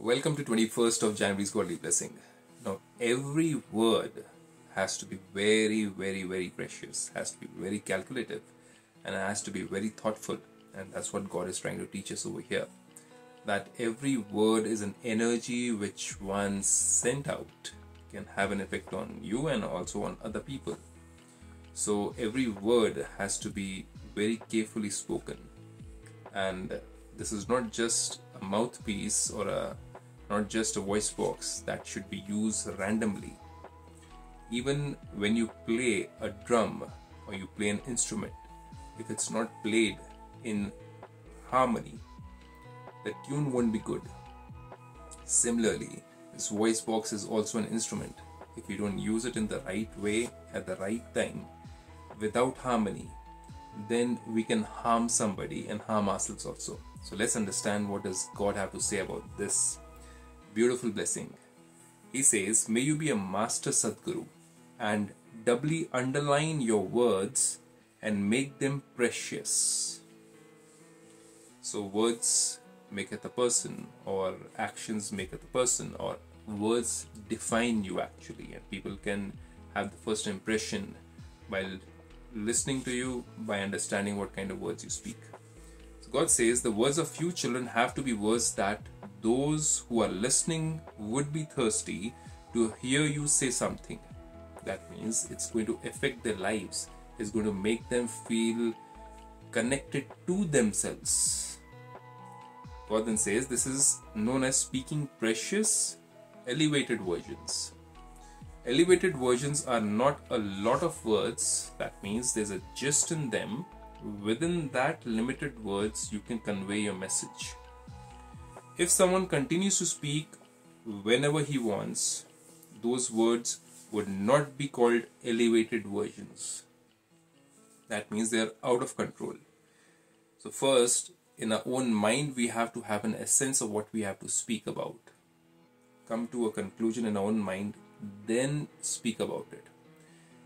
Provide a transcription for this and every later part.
Welcome to 21st of January's Godly Blessing. Now, every word has to be very, very, very precious, has to be very calculative, and has to be very thoughtful. And that's what God is trying to teach us over here. That every word is an energy which once sent out can have an effect on you and also on other people. So every word has to be very carefully spoken. And this is not just a mouthpiece or not just a voice box that should be used randomly. Even when you play a drum or you play an instrument, if it's not played in harmony, the tune won't be good. Similarly, this voice box is also an instrument. If you don't use it in the right way at the right time, without harmony, then we can harm somebody and harm ourselves also. So let's understand what does God have to say about this beautiful blessing. He says, may you be a master Satguru and doubly underline your words and make them precious. So words maketh a person, or actions maketh a person, or words define you actually, and people can have the first impression by listening to you, by understanding what kind of words you speak. So God says the words of few children have to be words that those who are listening would be thirsty to hear you say something. That means it's going to affect their lives. It's going to make them feel connected to themselves. God then says this is known as speaking precious, elevated versions. Elevated versions are not a lot of words. That means there's a gist in them. Within that limited words, you can convey your message. If someone continues to speak whenever he wants, those words would not be called elevated versions. That means they are out of control. So first, in our own mind, we have to have an essence of what we have to speak about. Come to a conclusion in our own mind, then speak about it.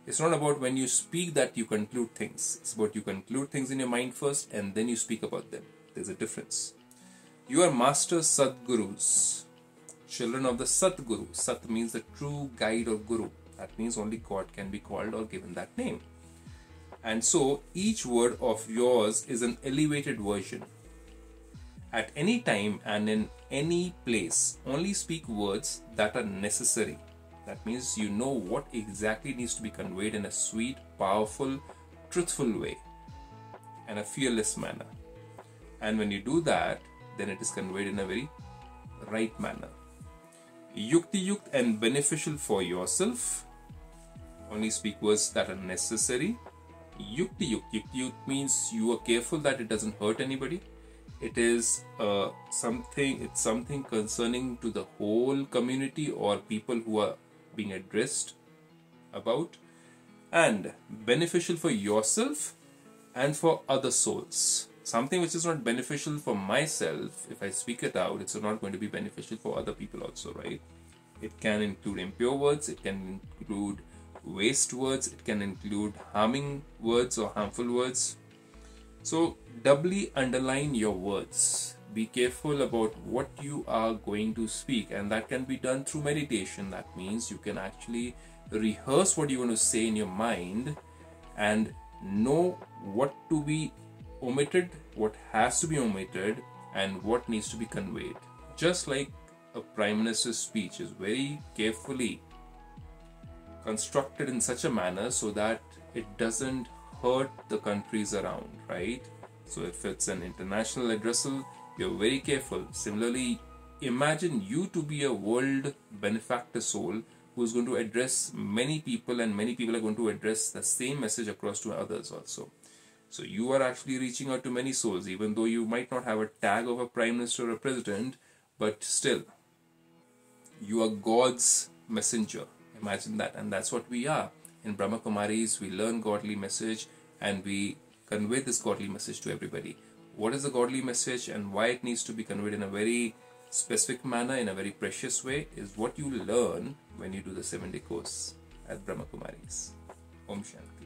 It's not about when you speak that you conclude things. It's about you conclude things in your mind first and then you speak about them. There's a difference. You are master Satgurus, children of the Satguru. Sat means the true guide or guru. That means only God can be called or given that name. And so each word of yours is an elevated version. At any time and in any place, only speak words that are necessary. That means you know what exactly needs to be conveyed in a sweet, powerful, truthful way and a fearless manner. And when you do that, then it is conveyed in a very right manner. Yukti Yukt and beneficial for yourself. Only speak words that are necessary. Yukti Yukt. Yukti Yukt means you are careful that it doesn't hurt anybody. It is something concerning to the whole community or people who are being addressed about, and beneficial for yourself and for other souls. Something which is not beneficial for myself, if I speak it out, it's not going to be beneficial for other people also, right? It can include impure words, it can include waste words, it can include harming words or harmful words. So doubly underline your words. Be careful about what you are going to speak, and that can be done through meditation. That means you can actually rehearse what you want to say in your mind and know what to be omitted, what has to be omitted, and what needs to be conveyed. Just like a Prime Minister's speech is very carefully constructed in such a manner so that it doesn't hurt the countries around, right? So if it's an international addressal, you're very careful. Similarly, imagine you to be a world benefactor soul who is going to address many people, and many people are going to address the same message across to others also. So you are actually reaching out to many souls, even though you might not have a tag of a prime minister or a president, but still, you are God's messenger. Imagine that, and that's what we are. In Brahma Kumaris, we learn godly message and we convey this godly message to everybody. What is the godly message and why it needs to be conveyed in a very specific manner, in a very precious way, is what you learn when you do the 7-day course at Brahma Kumaris. Om Shanti.